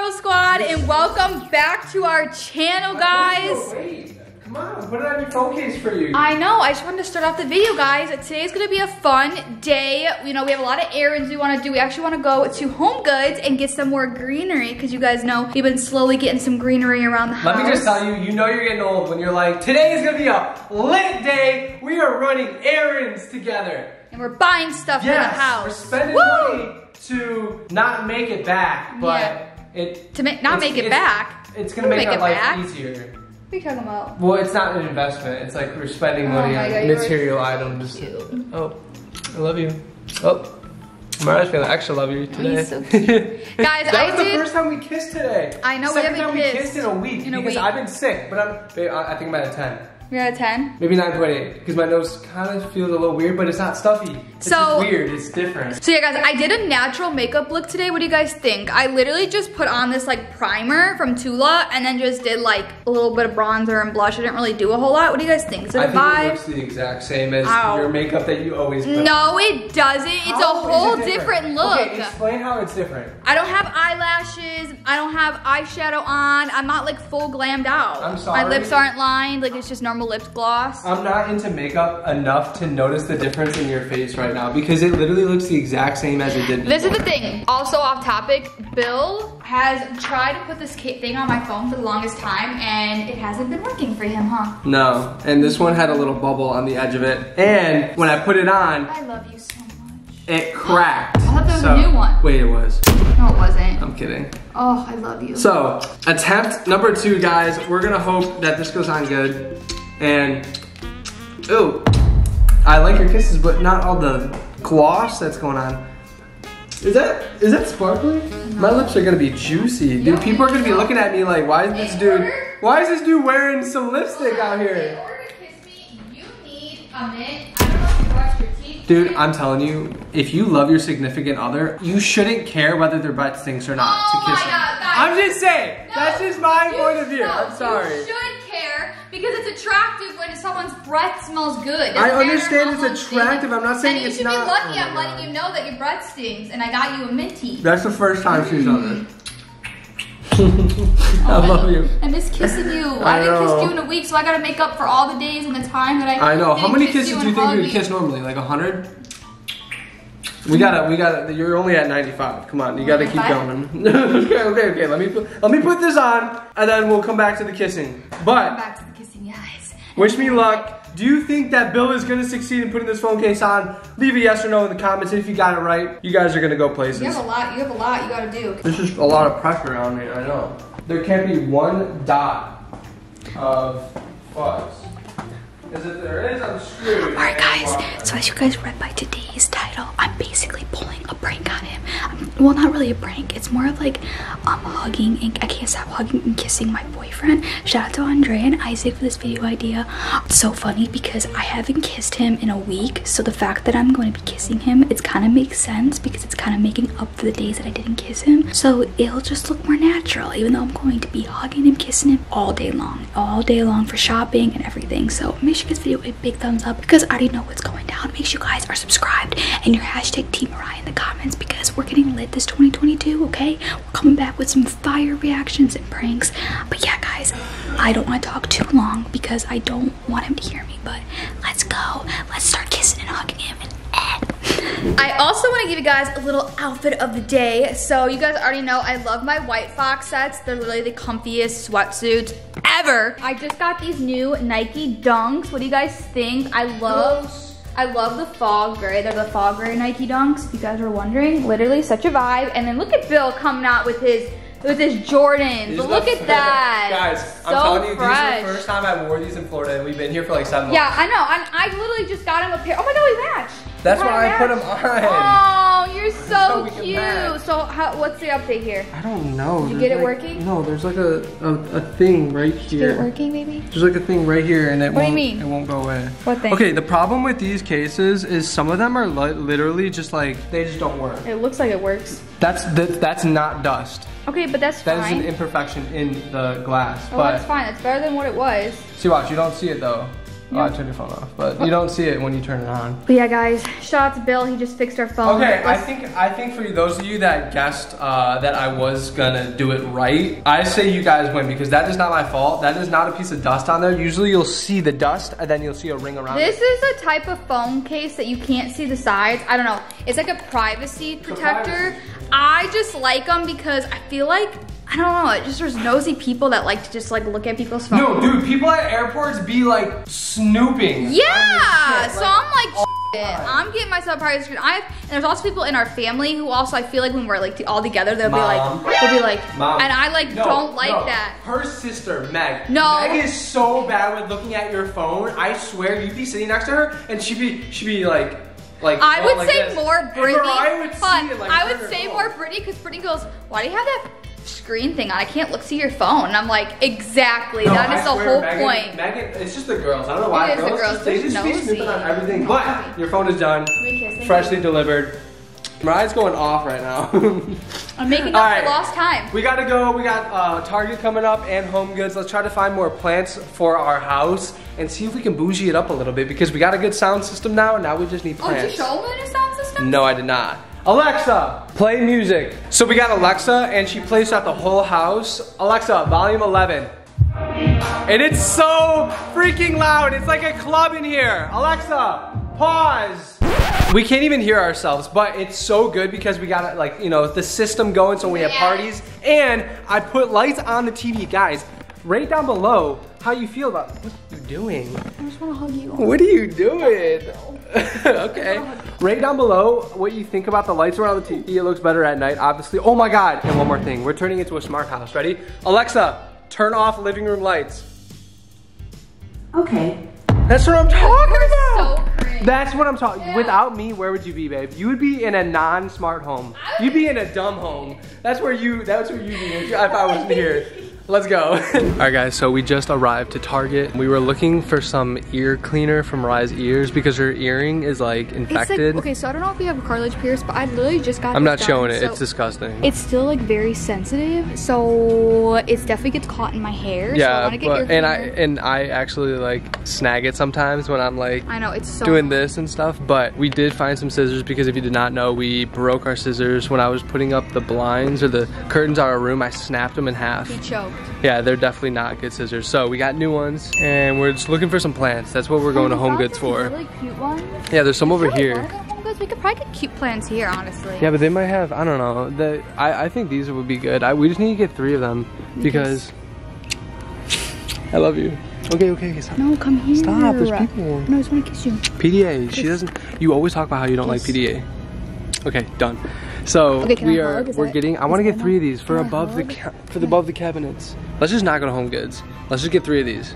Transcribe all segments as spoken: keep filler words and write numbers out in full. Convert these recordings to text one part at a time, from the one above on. Marble Squad, and welcome back to our channel, guys. Come on, put it on your phone case for you. I know, I just wanted to start off the video, guys. Today's gonna be a fun day. You know, we have a lot of errands we wanna do. We actually wanna go to Home Goods and get some more greenery, because you guys know we've been slowly getting some greenery around the house. Let me just tell you, you know you're getting old when you're like, today is gonna be a lit day. We are running errands together. And we're buying stuff yes, for the house. We're spending Woo! money to not make it back, but yeah. it- To ma not make it back? It's gonna we'll make, make our life back. easier. What are you talking about? Well, it's not an investment. It's like we're spending money oh on God, material so items. Cute. Oh, I love you. Oh, Mariah's feeling extra love you today. Oh, he's so cute. Guys, that I was did... the first time we kissed today. I know, Second we haven't kissed. Second time we kissed in a week. In a because week. I've been sick, but I'm, babe, I think I'm at a ten. You're at a ten? Maybe nine point eight, because my nose kind of feels a little weird, but it's not stuffy. It's so, just weird, it's different. So yeah guys, I did a natural makeup look today. What do you guys think? I literally just put on this like primer from Tula and then just did like a little bit of bronzer and blush. I didn't really do a whole lot. What do you guys think? Is it a vibe? I think it looks the exact same as Ow. your makeup that you always put. No, it doesn't. It's how a whole it different? different look. Okay, explain how it's different. I don't have eyelashes. I don't have eyeshadow on. I'm not like full glammed out. I'm sorry. My lips aren't lined. Like it's just normal lip gloss. I'm not into makeup enough to notice the difference in your face right now because it literally looks the exact same as it did before. This is the thing. Also off topic, Bill has tried to put this thing on my phone for the longest time and it hasn't been working for him, huh? No, and this one had a little bubble on the edge of it, and when I put it on, I love you so much. It cracked. I thought that was so, a new one. Wait, it was. No, it wasn't. I'm kidding. Oh, I love you. So, attempt number two, guys. We're gonna hope that this goes on good. And, ooh, I like your kisses, but not all the gloss that's going on. Is that is that sparkly? No. My lips are gonna be juicy, dude. People are gonna be looking at me like, why is this dude? Why is this dude wearing some lipstick out here? In order to kiss me, you need a minute. I don't know if you brush your teeth. Dude, I'm telling you, if you love your significant other, you shouldn't care whether their butt stinks or not oh to kiss them. God, I'm just saying. No, that's just my point of view. No, I'm sorry. You should care. Because it's attractive when someone's breath smells good. Doesn't I understand it's attractive. Stinks. I'm not saying and it's not. You should not... be lucky oh I'm God. letting you know that your breath stinks and I got you a minty. That's the first time she's on this. oh, I love I, you. I miss kissing you. I, I haven't know. kissed you in a week, so I gotta make up for all the days and the time that I I know. How many kisses do you think you would kiss normally? Like a hundred? We gotta, we gotta, you're only at ninety-five. Come on, you gotta keep going. okay, okay, okay, let me, put, let me put this on and then we'll come back to the kissing. But, back to the kissing, guys. Wish me luck. Do you think that Bill is gonna succeed in putting this phone case on? Leave a yes or no in the comments. If you got it right, you guys are gonna go places. You have a lot, you have a lot you gotta do. There's just a lot of pressure on me, I know. There can't be one dot of fuzz. Because if there is, I'm screwed. Alright guys, so as you guys read by today's title, I'm basically pulling a prank on him. I'm, well, not really a prank. It's more of like, I'm hugging and I can't stop hugging and kissing my boyfriend. Shout out to Andre and Isaac for this video idea. It's so funny because I haven't kissed him in a week. So the fact that I'm going to be kissing him, it kind of makes sense because it's kind of making up for the days that I didn't kiss him. So it'll just look more natural, even though I'm going to be hugging him, kissing him all day long. All day long for shopping and everything. So make sure give this video a big thumbs up because I already know what's going down. Make sure you guys are subscribed and your hashtag Team Mariah in the comments because we're getting lit this twenty twenty-two, okay? We're coming back with some fire reactions and pranks. But yeah, guys, I don't want to talk too long because I don't want him to hear me, but let's go. Let's start kissing and hugging him. And I also want to give you guys a little outfit of the day. So you guys already know I love my White Fox sets. They're literally the comfiest sweatsuits ever. I just got these new Nike Dunks. What do you guys think? I love, I love the fall gray. They're the fall gray Nike Dunks. If you guys were wondering, literally such a vibe. And then look at Bill coming out with his with his Jordans. Look at that. Guys, I'm telling you, these are the first time I wore these in Florida, and we've been here for like seven months. Yeah, I know. I, I literally just got him a pair. Oh my God, we matched. That's why I put them on. Oh, you're so, so cute. So how, what's the update here? I don't know. Did you get it like, working? No, there's like a, a, a thing right here. Did you get it working maybe? There's like a thing right here and it, what won't, do you mean? it won't go away. What thing? Okay, the problem with these cases is some of them are li literally just like, they just don't work. It looks like it works. That's that, that's not dust. Okay, but that's that fine. That is an imperfection in the glass. Oh, but that's fine. That's better than what it was. See, watch, you don't see it though. Oh, I took your phone off, but you don't see it when you turn it on. But yeah, guys, shout out to Bill. He just fixed our phone. Okay, I think I think for those of you that guessed uh, that I was gonna do it right, I say you guys win because that is not my fault. That is not a piece of dust on there. Usually, you'll see the dust and then you'll see a ring around it. This is a type of phone case that you can't see the sides. I don't know. It's like a privacy protector. I just like them because I feel like, I don't know, it just there's nosy people that like to just like look at people's phones. No, dude, people at airports be like snooping. Yeah, shit, so like, I'm like, shit, I'm getting myself a privacy screen. I have, and there's also people in our family who also, I feel like when we're like all together, they'll Mom. be like, they'll be like, Mom. and I like no, don't like no. that. Her sister, Meg. No, Meg is so bad with looking at your phone. I swear, you'd be sitting next to her and she'd be, she'd be like. Like, I would like say this. more Brittany, I would, but it, like, I would say more Brittany because Brittany goes, why do you have that screen thing on? I can't look see your phone. And I'm like, exactly. No, that I is the whole Megan, point. Megan, it's just the girls. I don't know why. It girls, is the girls. Just, they just be snooping on everything. But oh, your phone is done. Freshly you. delivered. Mariah's going off right now. I'm making up right. for lost time. We gotta go. We got uh, Target coming up and Home Goods. Let's try to find more plants for our house and see if we can bougie it up a little bit because we got a good sound system now and now we just need plants. Oh, did you show me the sound system? No, I did not. Alexa, play music. So we got Alexa and she plays out the whole house. Alexa, volume eleven. And it's so freaking loud. It's like a club in here. Alexa, pause. We can't even hear ourselves, but it's so good because we got like, you know, the system going so we have yeah. parties. And I put lights on the T V. Guys, rate down below how you feel about what you doing. I just want to hug you. What are you doing? Okay. Rate down below what you think about the lights around the T V. It looks better at night, obviously. Oh my God. And one more thing. We're turning into a smart house. Ready? Alexa, turn off living room lights. Okay. That's what I'm talking about. So That's what I'm talking. Yeah. Without me, where would you be, babe? You would be in a non-smart home. You'd be in a dumb home. That's where you. That's where you'd be if I wasn't here. Let's go. All right, guys. So we just arrived to Target. We were looking for some ear cleaner for Mariah's ears because her earring is like infected. It's like, okay, so I don't know if you have a cartilage pierce, but I literally just got. I'm not done, showing it. So it's disgusting. It's still like very sensitive, so it definitely gets caught in my hair. Yeah, so I wanna get but, and I and I actually like snag it sometimes when I'm like. I know it's so doing this and stuff, but we did find some scissors because if you did not know, we broke our scissors when I was putting up the blinds or the curtains on our room. I snapped them in half. We choked. Yeah, they're definitely not good scissors. So we got new ones and we're just looking for some plants. That's what we're going to Home Goods for. Really cute ones. Yeah, there's some over here. We could probably get cute plants here, honestly. Yeah, but they might have, I don't know. The, I, I think these would be good. I, we just need to get three of them because I love you. Okay, okay, okay, stop. No, come here. Stop, there's people. No, I just want to kiss you. P D A, kiss. She doesn't, you always talk about how you don't kiss. like P D A. Okay, done. So okay, we are we're it, getting I want to get three of these for above the for the above the cabinets. Let's just not go to Home Goods. Let's just get three of these.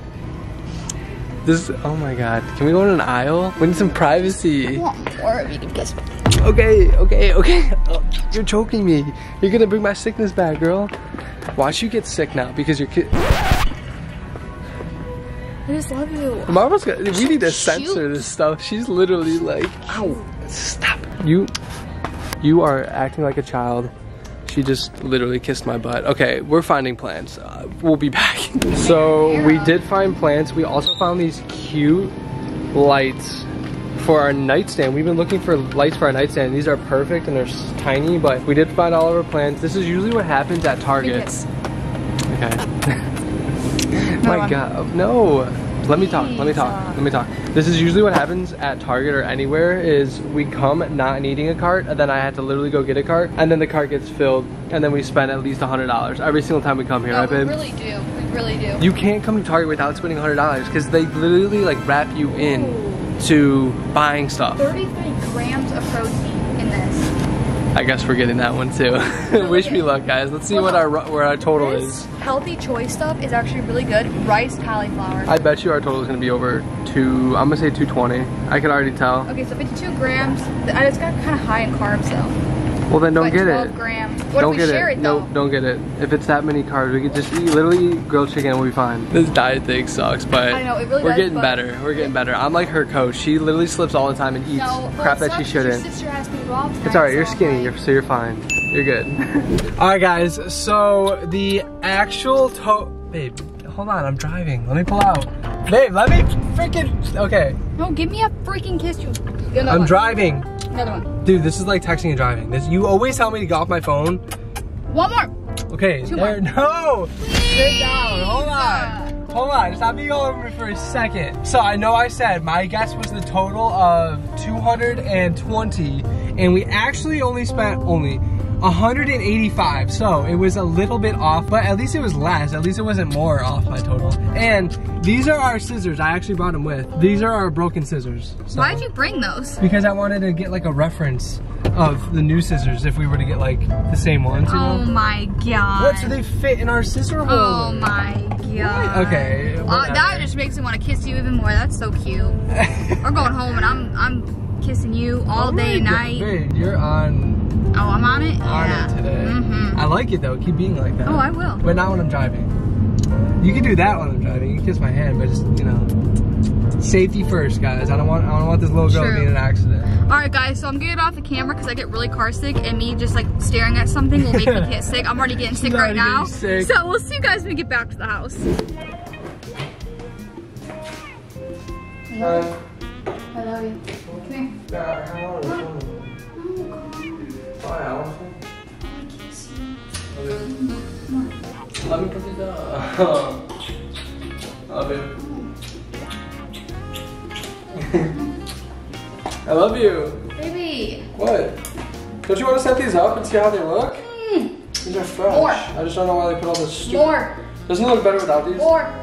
This oh my God. Can we go in an aisle? We need some privacy. I want more if you can kiss me. Okay, okay, okay. Oh, you're choking me. You're gonna bring my sickness back, girl. Watch you get sick now because you're kid. I just love you. Marvel's got, we need to censor this stuff. She's literally like, ow, stop. You You are acting like a child. She just literally kissed my butt. Okay, we're finding plants. Uh, we'll be back. So we did find plants. We also found these cute lights for our nightstand. We've been looking for lights for our nightstand. These are perfect and they're tiny, but we did find all of our plants. This is usually what happens at Target. Okay. My God, no. Let me talk, let me talk, let me talk. This is usually what happens at Target or anywhere is we come not needing a cart and then I had to literally go get a cart and then the cart gets filled and then we spend at least one hundred dollars every single time we come here, no, right babe? We really do, we really do. You can't come to Target without spending one hundred dollars because they literally like wrap you in Ooh. to buying stuff. thirty-three grams of protein in this. I guess we're getting that one too. Wish me luck, guys. Let's see well, what our where our total is. Healthy choice stuff is actually really good. Rice, cauliflower. I bet you our total is gonna be over two. I'm gonna say two twenty. I can already tell. Okay, so fifty-two grams. I just got kind of high in carbs though. Well then, don't but get twelve it. twelve grams. What don't if we get share it, it though? No, don't get it. If it's that many carbs, we could just eat, literally eat grilled chicken and we'll be fine. This diet thing sucks, but I know, it really we're does, getting better. We're getting better. I'm like her coach. She literally slips all the time and eats no, crap that she shouldn't. Sister has to go tonight, it's all right. So you're skinny, you're, so you're fine. You're good. All right, guys. So the actual to- babe, hold on. I'm driving. Let me pull out. Babe, let me freaking, okay. No, give me a freaking kiss. You. Another I'm one. driving. Another one. Dude, this is like texting and driving. This, you always tell me to get off my phone. One more. Okay, Two there, more. no. Please. Sit down, hold on. Hold on, stop being all over me for a second. So I know I said my guess was the total of two hundred twenty, and we actually only spent only one hundred eighty-five, so it was a little bit off, but at least it was less. At least it wasn't more off my total. And these are our scissors. I actually brought them with. These are our broken scissors. So. Why'd you bring those? Because I wanted to get like a reference of the new scissors if we were to get like the same ones. You know? Oh my god. What? So they fit in our scissor holder? Oh my god. Okay. Uh, that just makes me want to kiss you even more. That's so cute. We're going home and I'm I'm kissing you all, all right, day and night. Babe, you're on. Oh, I'm on it? On yeah. it today. Mm-hmm. I like it though. Keep being like that. Oh, I will. But not when I'm driving. You can do that when I'm driving. You can kiss my hand, but just, you know, safety first, guys. I don't want I don't want this little girl to be in an accident. All right, guys. So I'm getting off the camera because I get really car sick, and me just like staring at something will make me get sick. I'm already getting sick right now. Sick. So we'll see you guys when we get back to the house. Hello. I love you. Come here. Hi. Wow. I kiss you. Love me because it's up. Love you. I love you. Baby. What? Don't you want to set these up and see how they look? Mm. These are fresh. More. I just don't know why they put all this stupid. More. Doesn't it look better without these? More.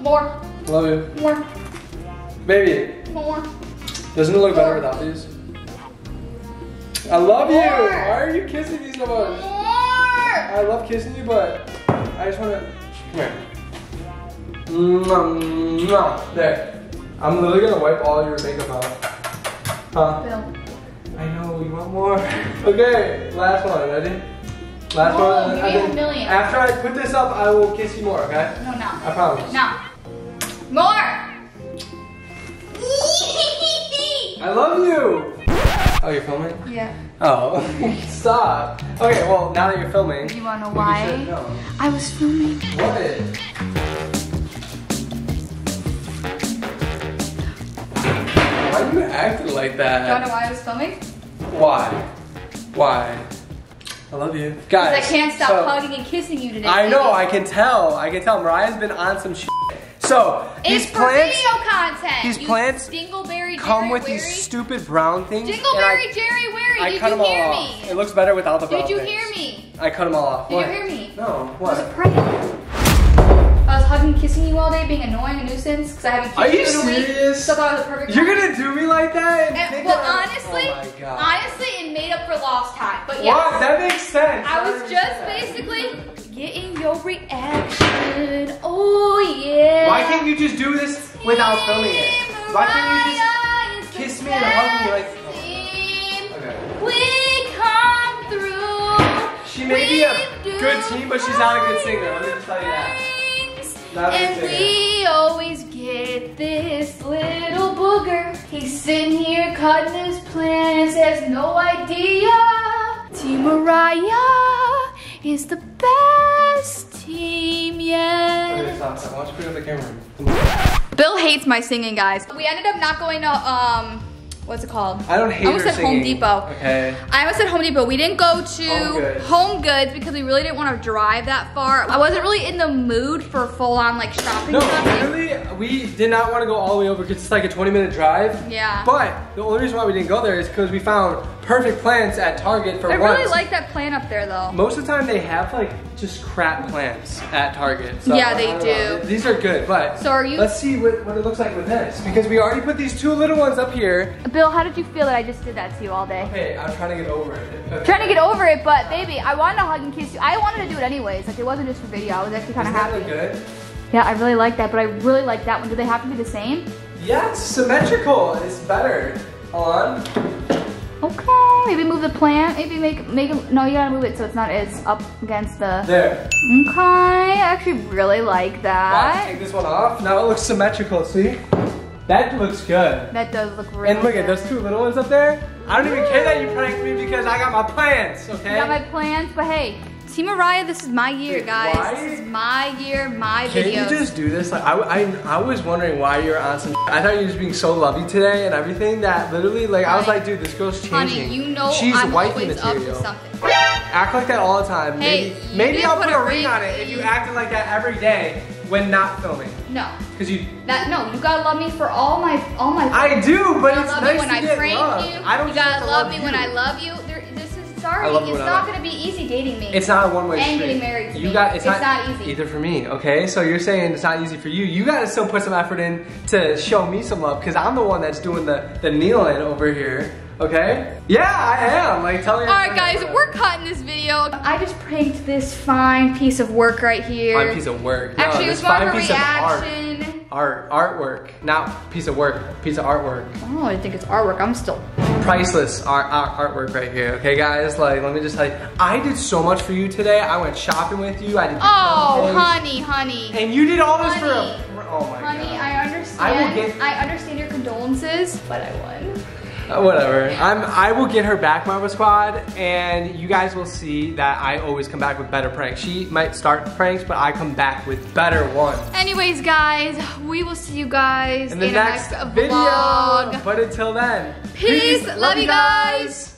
More. Love you. More. Baby. More. Doesn't it look More. better without these? I love More. you! Why are you kissing me so much? More. I love kissing you, but I just want to... Come here. Mwah, mwah. There. I'm literally going to wipe all your makeup off. Huh? Bill. I know, you want more? Okay, last one. Ready? Last Whoa, one. Give I me think, a million. After I put this up, I will kiss you more, okay? No, no. I promise. No. More! I love you! Oh, you're filming? Yeah. Oh, stop. Okay, well, now that you're filming. You wanna know why? You should know. I was filming. What? Why are you acting like that? You wanna know why I was filming? Why? Why? I love you. Guys. Because I can't stop so, hugging and kissing you today. I know, baby. I can tell. I can tell. Mariah's been on some shit. So, it's these plants, video content. These plants Dingleberry come Jerry with Weary. these stupid brown things. Dingleberry I, Jerry Weary, I did cut you them hear all me? Off. It looks better without the brown things. Did you things. hear me? I cut them all off. Did what? you hear me? No, what? I was praying. I was hugging and kissing you all day, being annoying and nuisance, because I haven't kissed you in a week. Are you serious? So I thought it was a perfect time. You're going to do me like that? And and, well, I, honestly, oh my God. honestly, it made up for lost time. But yeah. Wow, that makes sense. I that was just basically getting your reaction. Oh yeah. Why can't you just do this without filming it? Why can't you just kiss me and hug me like oh. okay. We come through. She may be a good team, but she's not a good singer. Let me just tell you that. Not and we always get this little booger. He's sitting here cutting his plants, has no idea. Team Mariah is the best team yet. Okay, stop, stop. Why don't you pick up the camera? Bill hates my singing, guys. We ended up not going to, um, what's it called? I don't hate I almost her said singing. Home Depot. Okay. I almost said Home Depot. We didn't go to Home Goods. Home Goods because we really didn't want to drive that far. I wasn't really in the mood for full-on, like, shopping. No, shopping. Really, we did not want to go all the way over because it's like a twenty-minute drive. Yeah. But the only reason why we didn't go there is because we found perfect plants at Target for once. I really once. like that plant up there, though. Most of the time, they have, like, just crap plants at Target. So, yeah, they do. Know. These are good, but so are you? Let's see what, what it looks like with this. Because we already put these two little ones up here. Bill, how did you feel that I just did that to you all day? Hey, I'm trying to get over it. Okay. Trying to get over it, but baby, I wanted to hug and kiss you. I wanted to do it anyways. Like, it wasn't just for video. I was actually kind of happy. Isn't that look good? Yeah, I really like that, but I really like that one. Do they have to be the same? Yeah, it's symmetrical. It's better. On. Okay, maybe move the plant. Maybe make make it, no, you gotta move it so it's not as up against the. There. Okay, I actually really like that. Wow, take this one off. Now it looks symmetrical. See, that looks good. That does look really. And look good. at those two little ones up there. I don't even care that you pranked me because I got my plants. Okay. You got my plants, but hey, Team Mariah, this is my year, guys. Why? This is my year, my video. Can videos. you just do this? Like, I, I, I was wondering why you were on some shit. I thought you were just being so lovey today and everything that literally, like, honey, I was like, dude, this girl's changing. Honey, you know She's I'm white always material. up to something. Act like that all the time. Hey, maybe maybe I'll put, put a ring on it if you acted like that every day when not filming. No. Because you. That no, you gotta love me for all my all my. I do, but it's nice to get love. I don't. You gotta love me when I love you. Sorry, it's not going to be easy dating me. It's not a one-way street. And getting married to me. It's not easy. Either for me, okay? So you're saying it's not easy for you. You got to still put some effort in to show me some love because I'm the one that's doing the, the kneeling over here, okay? Yeah, I am. Like, tell me. All right, guys, we're cutting this video. I just pranked this fine piece of work right here. Fine piece of work. No, actually, it was more of a reaction. Art, artwork, not piece of work, piece of artwork. Oh, I think it's artwork. I'm still priceless art, art, artwork right here. Okay, guys, like let me just tell you, I did so much for you today. I went shopping with you. I did. Oh, honey, honey. And you did all honey. this for a. Oh my honey, god. Honey, I understand. I will get. I understand your condolences, but I won. Uh, whatever. I'm. I will get her back, Marble Squad, and you guys will see that I always come back with better pranks. She might start pranks, but I come back with better ones. Anyways, guys, we will see you guys in the, in the next, next video. Vlog. But until then, peace. peace love, love you guys. guys.